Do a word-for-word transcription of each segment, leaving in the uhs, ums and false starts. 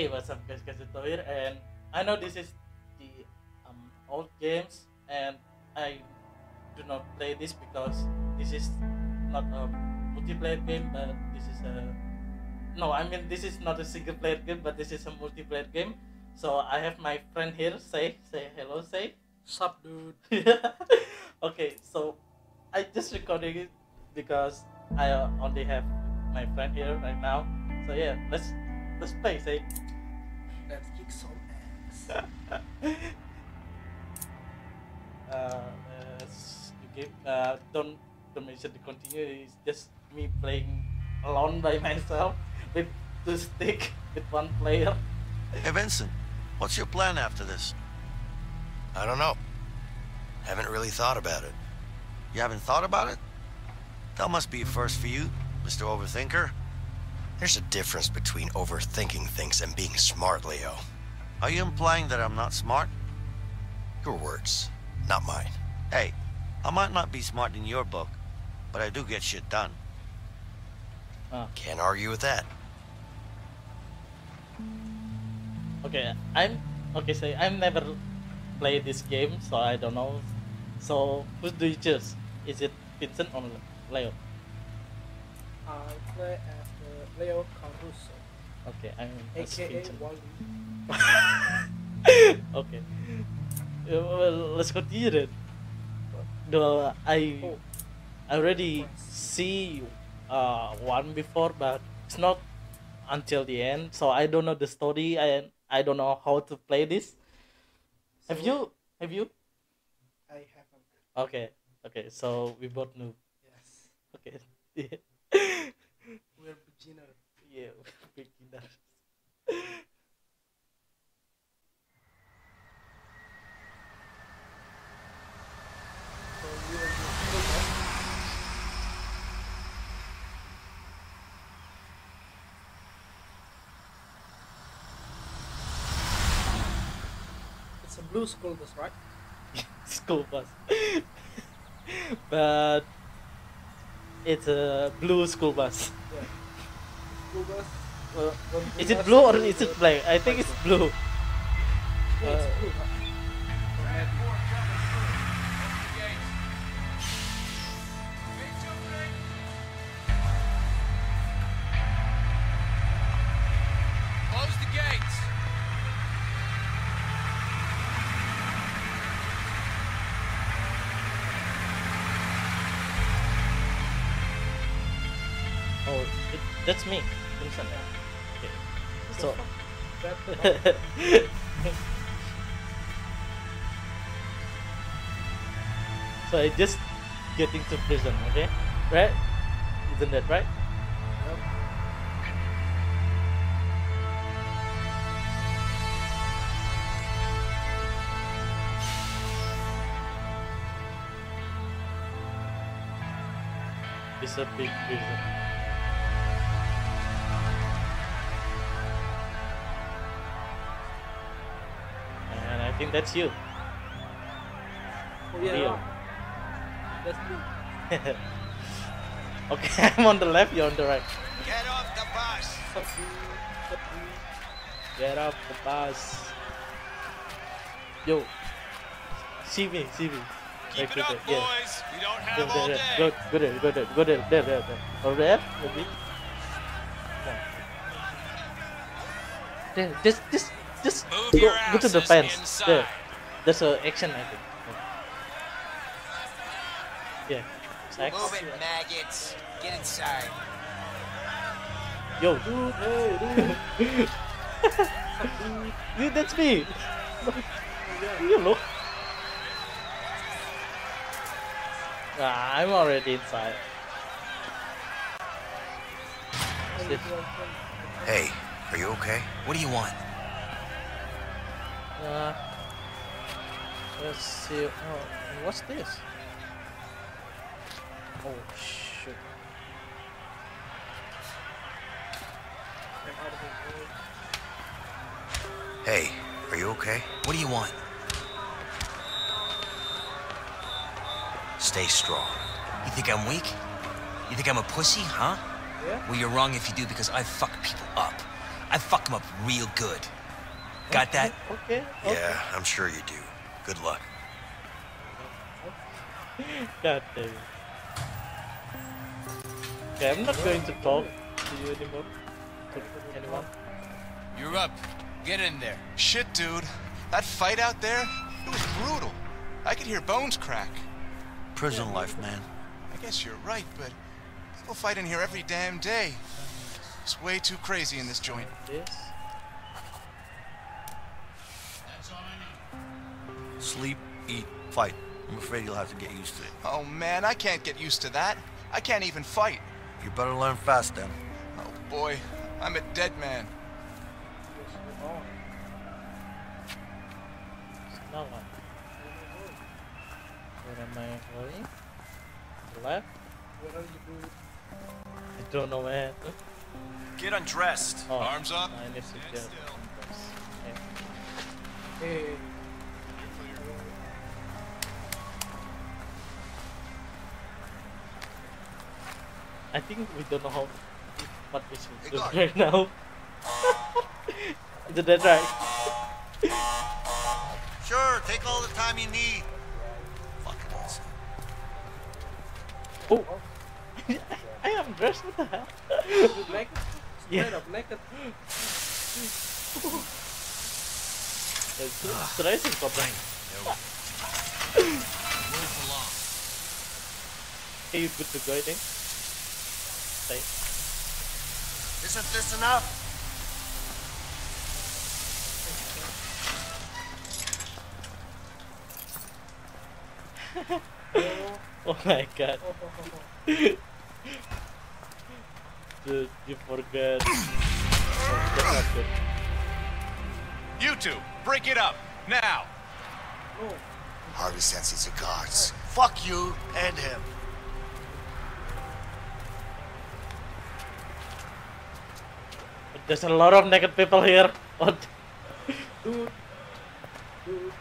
Hey, what's up guys, Kazuto here, and I know this is the um, old games and I do not play this because this is not a multiplayer game, but this is a, no I mean this is not a single player game, but this is a multiplayer game. So I have my friend here, say, say hello, say. Sup dude. Okay, so I just recording it because I only have my friend here right now. So yeah, let's Let's play, say. Let's kick some ass. uh, uh, you give, uh, don't don't mention the continue. It's just me playing alone by myself with two stick with one player. Hey Vincent, what's your plan after this? I don't know. Haven't really thought about it. You haven't thought about it? That must be a first for you, Mister Overthinker. There's a difference between overthinking things and being smart, Leo. Are you implying that I'm not smart? Your words, not mine. Hey, I might not be smart in your book, but I do get shit done. Uh. Can't argue with that. Okay, I'm... Okay, so I've never played this game, so I don't know. So, who do you choose? Is it Vincent or Leo? I play as the Leo Caruso. Okay, I'm A K A Wally. Okay. Well, let's continue then. Well, I oh. already nice. see uh, one before, but it's not until the end. So I don't know the story and I don't know how to play this. So have you? Have you? I haven't. Okay. Okay. So we both knew. Yes. Okay. Yeah. We're beginner. Yeah, we're beginner. So we are beginner. It's a blue school bus, right? School bus. But it's a blue school bus. Yeah. School bus. Well, blue is it blue or is it black? I think it's blue. Yeah, uh, it's blue. That's me, Vincent. Okay. So. So I just getting to prison, okay? Right? Isn't that right? Yep. It's a big prison. I think that's you. Oh, yeah, Leo. No. That's me. Okay, I'm on the left, you're on the right. Get off the bus! Get off the bus. Yo. See me, see me. Keep right, it up, there. Boys. Yeah. We don't have go, all there, day. Go, go there, go there, go there, there, there, there. Or there, maybe. There, this, this. Just Move go, go to the fence. There. There's an action, I think. Yeah. Axe. Move it, maggots. Get inside. Yo. Dude, that's me. You look. Ah, I'm already inside. Hey, are you okay? What do you want? Uh, let's see. Oh, what's this? Oh shit! Hey, are you okay? What do you want? Stay strong. You think I'm weak? You think I'm a pussy, huh? Yeah. Well, you're wrong if you do, because I fuck people up. I fuck him up real good. Got that? Okay. okay. Yeah, I'm sure you do. Good luck. God damn it. Okay, I'm not going to talk to you anymore. Anyone? You're up. Get in there. Shit, dude. That fight out there, it was brutal. I could hear bones crack. Prison yeah, life, man. I guess you're right, but people fight in here every damn day. It's way too crazy in this joint. Yes. Sleep, eat, fight. I'm afraid you'll have to get used to it. Oh man, I can't get used to that. I can't even fight. You better learn fast then. Oh boy, I'm a dead man. No one. Where am I going? Left? Where are you going? I don't know where. Get undressed. Oh, arms up. I need to stand still. Yeah. Hey. I think we don't know how what we should do right now. Is that right? Sure, take all the time you need. Fucking awesome. Oh, I am dressed with the hell. Naked? Yeah. Straight up naked. It's too stressing for me. Hey, you good to go, I think? Thanks. Isn't this enough? Oh my god. Dude, you forgot. You two, break it up now. Harvey sends his regards. Fuck you and him. There's a lot of naked people here. What? Dude. Dude.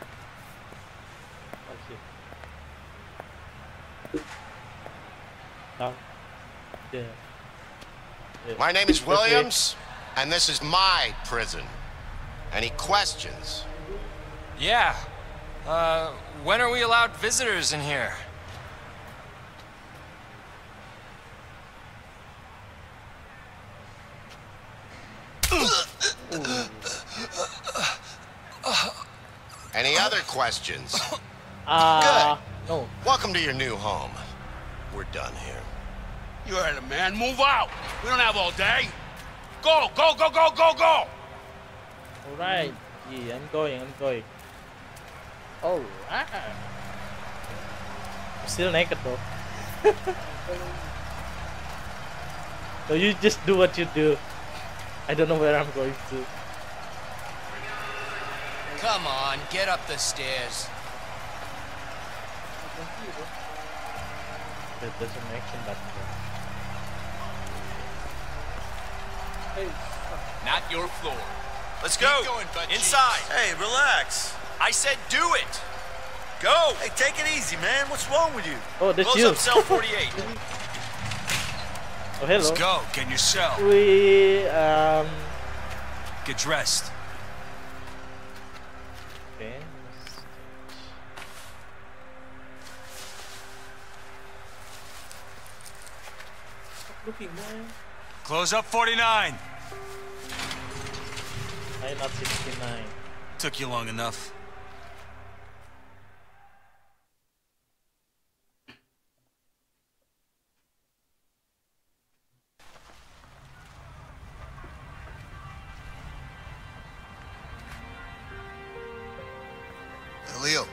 Oh. Yeah. Yeah. My name is Williams, and this is my prison. Any questions? Yeah. Uh, when are we allowed visitors in here? Any other questions? Uh, Good. No. Welcome to your new home. We're done here. You heard him, man. Move out. We don't have all day. Go, go, go, go, go, go. All right. Yeah, I'm going. I'm going. All right. I'm still naked, though. So you just do what you do. I don't know where I'm going to. Come on, get up the stairs. There's an action button there. Hey. Not your floor. Let's Keep go. Going, Inside. Hey, relax. I said do it. Go. Hey, take it easy, man. What's wrong with you? Oh, that's Close you. Up cell forty-eight. Oh, hello. Let's go. Can you sell? We, um... Get dressed. Close up forty-nine. I'm not sixty-nine. Took you long enough. Hey, Leo.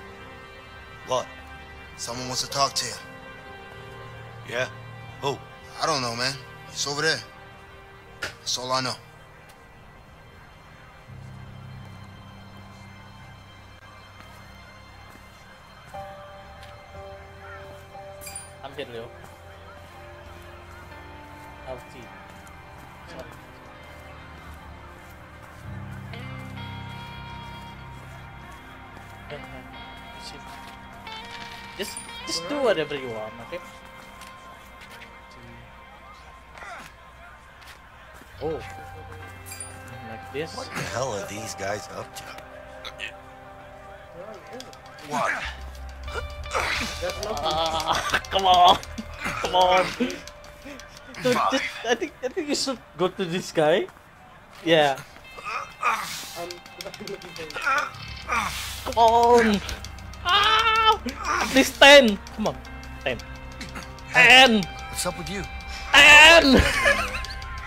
What? Someone wants to talk to you. Yeah? Who? I don't know, man. It's over there. That's all I know. I'm here, Leo. L T. Sorry. Just, just do whatever you want, okay? Oh, this. What the hell are these guys up to? What? Uh, come on! Come on! So just, I think I think you should go to this guy. Yeah. Come on! Ah! At least ten! Come on, ten. Ten! What's up with you? Ten!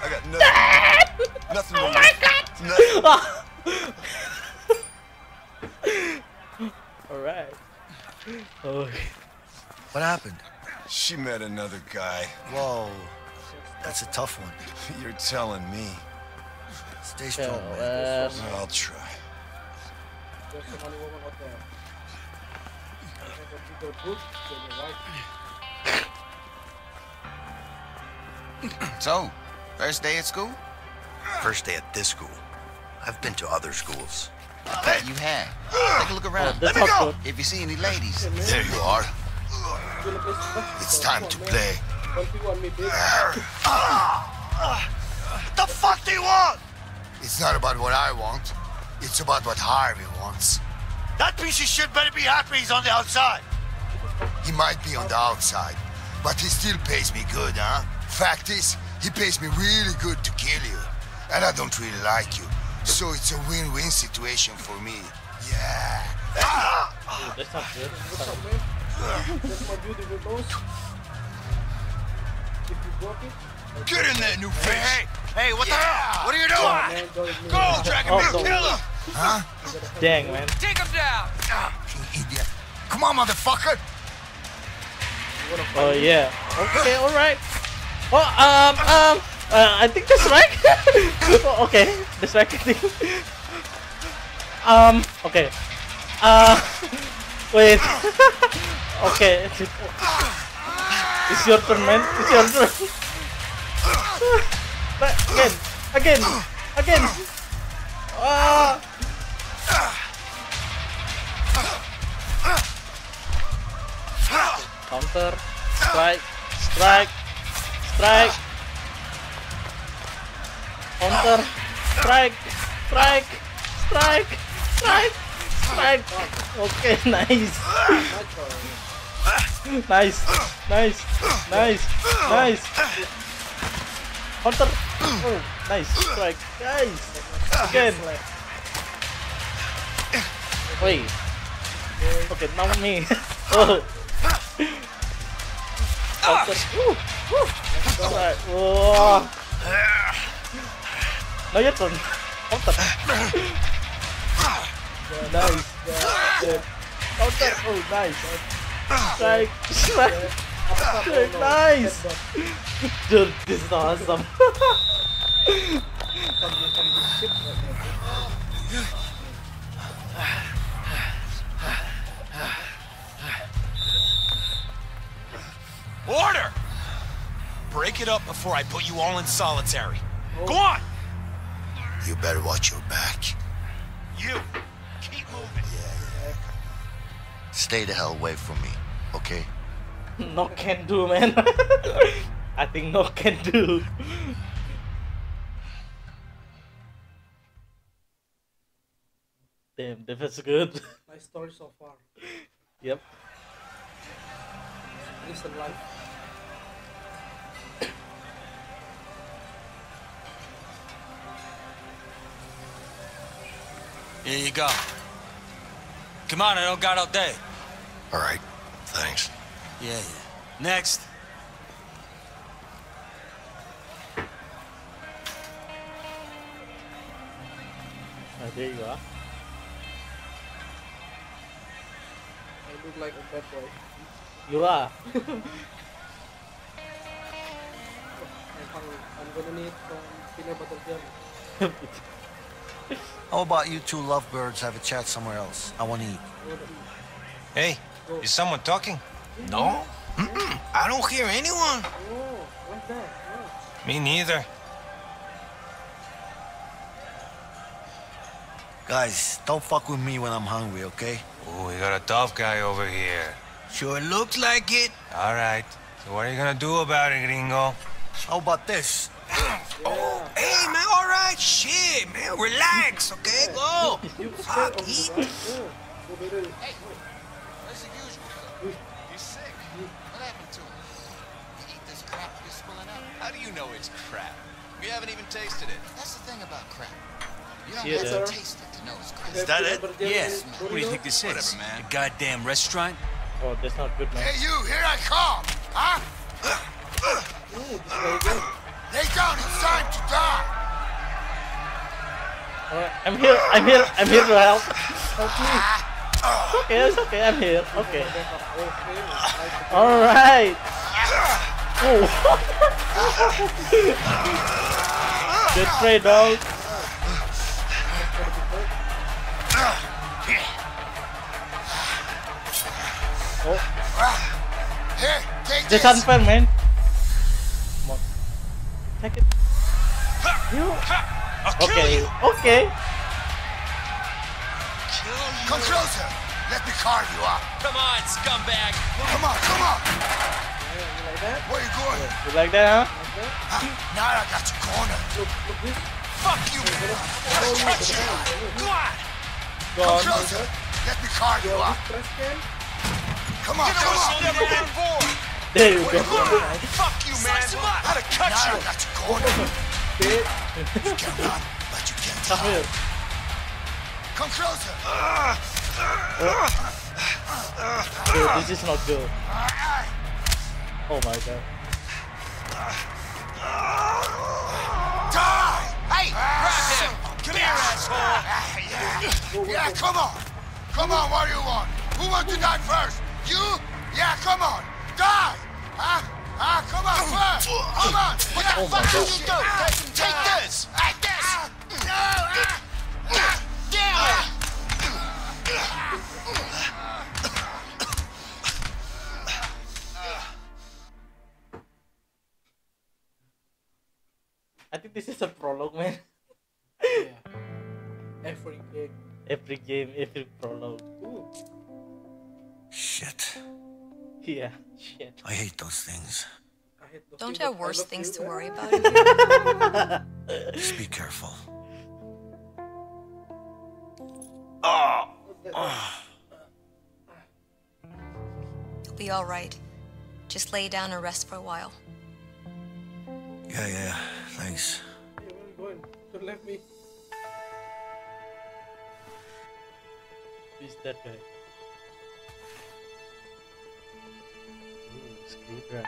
I got nothing. Ten! Nothing. Oh my god! Nothing. Alright. Oh. What happened? She met another guy. Whoa. That's a tough one. You're telling me. Stay strong, oh, man. Um, I'll try. There's a funny woman out there. So, first day at school? First day at this school. I've been to other schools. I bet you have. Take a look around. Let me go! If you see any ladies. There you are. It's time to play. What the fuck do you want? It's not about what I want. It's about what Harvey wants. That piece of shit better be happy he's on the outside. He might be on the outside, but he still pays me good, huh? Fact is, he pays me really good to kill you. And I don't really like you. So it's a win-win situation for me. Yeah. Dude, that's not good. What's up, man? That's my beautiful boss. If you broke it... Get in there, new face! Hey, hey, what yeah. the hell? What are you doing? Go, go Dragon Ball, oh, kill him! Huh? Dang, man. Take him down! Ah, you idiot. Come on, motherfucker! Oh, yeah. Okay, alright. Oh, um, um, uh, I think that's right. Oh, okay, that's right. um, okay. Uh, wait. Okay. It's your turn, man. It's your turn. But again, again, again. Ah. Uh, Counter, strike, strike, strike, counter, strike, strike, strike, strike, strike. Okay, nice. Nice, nice, nice, nice. Counter, oh, nice, strike, nice. Again. Wait. Okay, now me. Oh. Counter. Woo. Woo. Alright. Whoa. Now your turn. Counter. Nice. Counter. Oh, nice. Strike. Strike. Strike. Nice. Dude, this is awesome. Order! Break it up before I put you all in solitary. Oh. Go on! You better watch your back. You! Keep moving. Yeah, yeah. Stay the hell away from me, okay? No can do, man. I think no can do. Damn, that was good. Nice story so far. Yep. Listen, life. Here you go. Come on, I don't got all day. All right, thanks. Yeah, yeah. Next. Right, there you go. I look like a bad boy. You are. I'm gonna need some peanut butter jelly. How about you two lovebirds have a chat somewhere else? I want to eat. Hey, is someone talking? No? Mm-mm. I don't hear anyone. Oh, what's that? Oh. Me neither. Guys, don't fuck with me when I'm hungry, okay? Oh, we got a tough guy over here. Sure looks like it. All right. So what are you gonna do about it, Gringo? How about this? Oh, hey, man, all right, shit, man, relax, okay, go. Fuck, eat. Hey, that's the usual. He's sick. What happened to him? You eat this crap, you're spilling out. How do you know it's crap? We haven't even tasted it. That's the thing about crap. You don't yeah. have to taste it to know it's crap. Is that it? Yes. Yeah. What do you think this is? Whatever, man. A goddamn restaurant? Oh, that's not good, man. Hey, you, here I come, huh? Lay down, it's time to die. Alright, I'm here, I'm here, I'm here to help. Help me. Okay, it's okay, I'm here. Okay. Alright. Oh. Good trade, dog. Oh. Here, take this. This is unfair, man. Come on. Take it. You. Okay. You. Okay. Come closer. Let me carve you up. Come on, scumbag. Come on, come on. You like that? Where you going? You like that, huh? huh? Now I got you cornered. Look, look, look. Fuck you, man. I'm gonna cut you. Go on. Come closer. Let me carve you up. Come on, you know come on. Never been born. There you go. Fuck you, man. How to cut you. I got you cornered. You can't run, but you can't stop. Come closer. Uh, uh, Dude, this is not good. Oh my god. Die! Hey, grab him. Come here, asshole. Yeah, come on. Come on, what do you want? Who wants to die first? You? Yeah, come on. Die! Huh? Huh? Come on, first! Come on! What the oh fuck did you do? Take this! Take this! No! Damn it! I think this is a prologue, man. Yeah. Every game. Every game, every prologue. Ooh. Shit. Yeah, shit. I hate those things. I hate those Don't things you have worse things you, to worry about? Just be careful. Oh. Oh. You'll be all right. Just lay down and rest for a while. Yeah, yeah. Thanks. Hey, where are you going? Don't let me. Who's that guy? Screwdriver.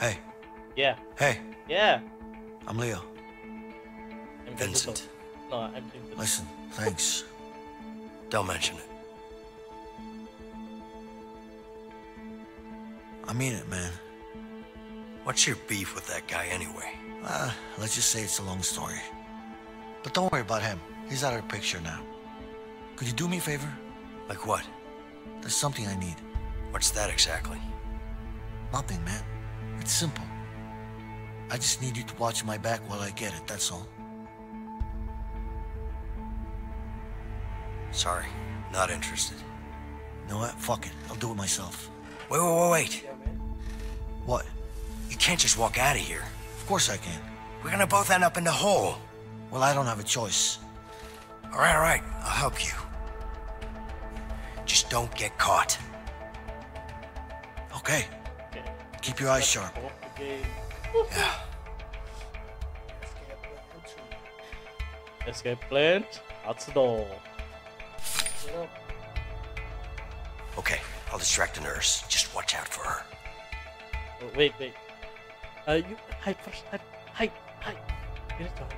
Hey. Yeah. Hey. Yeah. I'm Leo. I'm Vincent. No, I'm Vincent. Listen, thanks. Don't mention it. I mean it, man. What's your beef with that guy anyway? Uh, let's just say it's a long story. But don't worry about him. He's out of the picture now. Could you do me a favor? Like what? There's something I need. What's that exactly? Nothing, man. It's simple. I just need you to watch my back while I get it, that's all. Sorry, not interested. You know what? Fuck it. I'll do it myself. Wait, wait, wait, wait. Yeah, man. What? You can't just walk out of here. Of course I can. We're gonna both end up in the hole. Well, I don't have a choice. All right, all right. I'll help you. Just don't get caught. Okay. okay. Keep your eyes sharp. Okay. Yeah. Escape plan. Out the door. Okay. I'll distract the nurse. Just watch out for her. Oh, wait, wait. Uh, you hide first. Hide, hide, hide. You need to hide.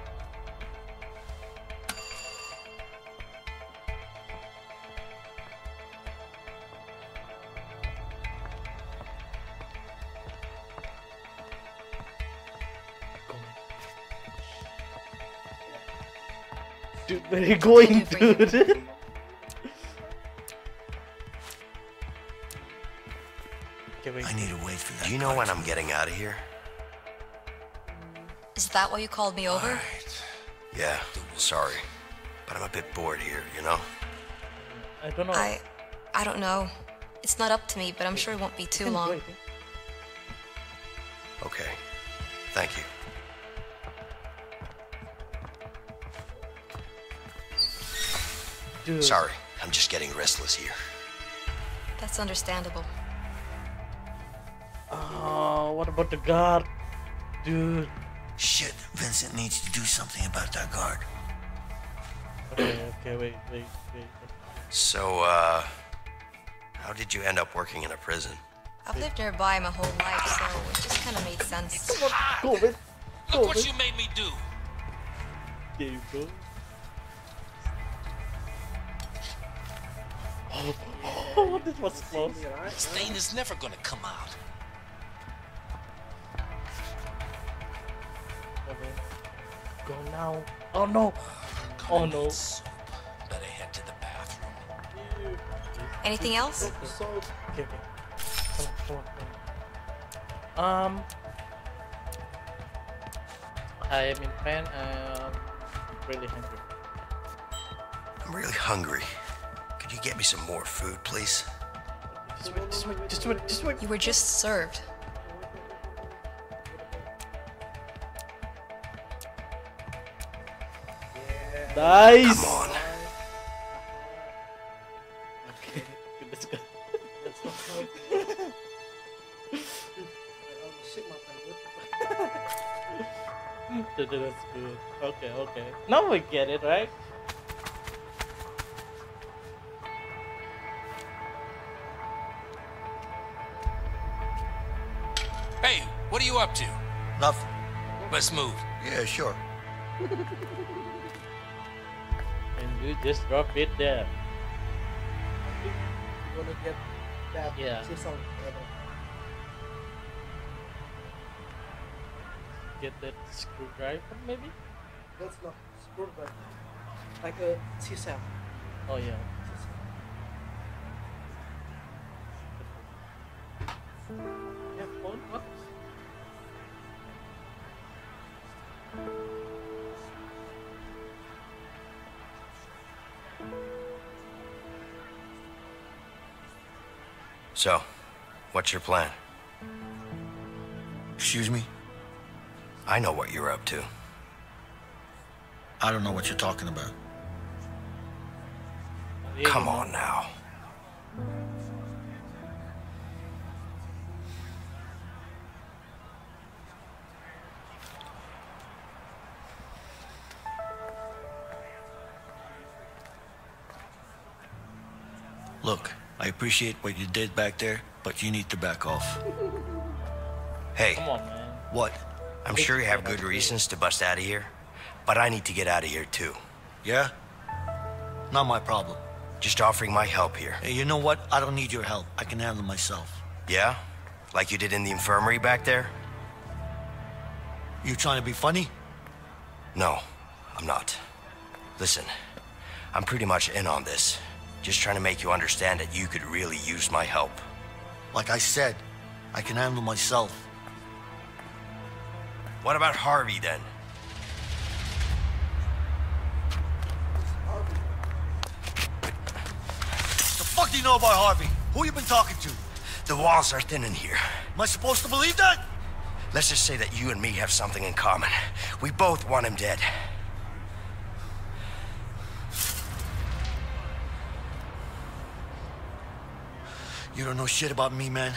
Dude, where are you going, dude? I need to wait for that. Do you know when I'm getting out of here? Is that why you called me over? Right. Yeah, sorry. But I'm a bit bored here, you know? I don't know. I, I don't know. It's not up to me, but I'm sure it won't be too long. Okay. Thank you. Dude. Sorry, I'm just getting restless here. That's understandable. Oh, what about the guard? Dude. Shit, Vincent needs to do something about that guard. Okay, okay, wait, wait, wait. So, uh, how did you end up working in a prison? I've lived nearby my whole life, so it just kind of made sense. Come on, go, man. Go, Look what man. you made me do. There you go. Oh, oh this was close. Stain is never gonna come out. Okay. Go now. Oh no. Oh no. Better head to the bathroom. Anything else? Okay, okay. Come on, come on, come on. Um. I am in pain. I'm really hungry. I'm really hungry. Could you get me some more food, please? Just wait, just wait, just wait, just wait. You were just served. Nice. Come on. Okay. Let's go. Let's go. That's good. Okay, okay. Now we get it, right? Hey, what are you up to? Nothing. Let's move. Yeah, sure. You just drop it there. I think you're gonna get that yeah. season. Get that screwdriver, maybe? That's not screwdriver. Like a seesaw. Oh yeah. Yeah, phone? What? So, what's your plan? Excuse me? I know what you're up to. I don't know what you're talking about. Come on now. Look. I appreciate what you did back there, but you need to back off. Hey, come on, man. What? I'm sure you have good reasons to bust out of here, but I need to get out of here too. Yeah? Not my problem. Just offering my help here. Hey, you know what? I don't need your help. I can handle myself. Yeah? Like you did in the infirmary back there? You trying to be funny? No, I'm not. Listen, I'm pretty much in on this. Just trying to make you understand that you could really use my help. Like I said, I can handle myself. What about Harvey, then? Harvey. The fuck do you know about Harvey? Who you been talking to? The walls are thin in here. Am I supposed to believe that? Let's just say that you and me have something in common. We both want him dead. You don't know shit about me, man.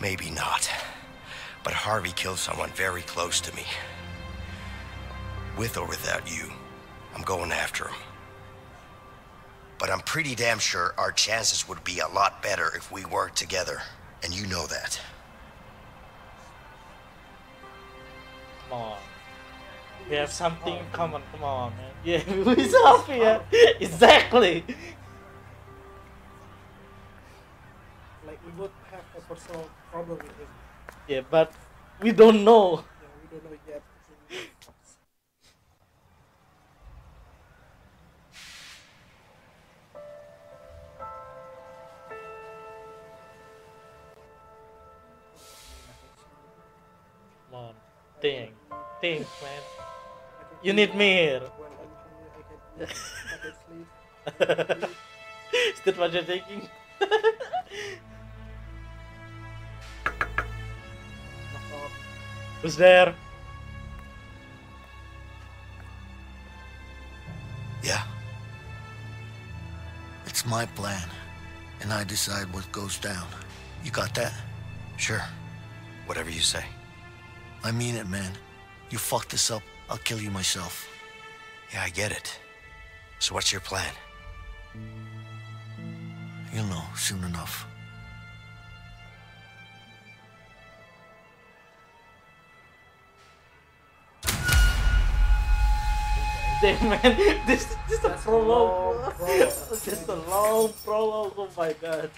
Maybe not. But Harvey killed someone very close to me. With or without you, I'm going after him. But I'm pretty damn sure our chances would be a lot better if we worked together. And you know that. Come on. We have something in common. Come on, man. Yeah, who's up here? Exactly. We both have a personal problem with him. Yeah, but we don't know. Yeah, we don't know yet. Come on, think, think, man. You need me here. Still what you're thinking? Who's there? Yeah. It's my plan, and I decide what goes down. You got that? Sure. Whatever you say. I mean it, man. You fuck this up, I'll kill you myself. Yeah, I get it. So what's your plan? You'll know soon enough. Damn, man, this is just a prologue. This is a long prologue. Oh my god.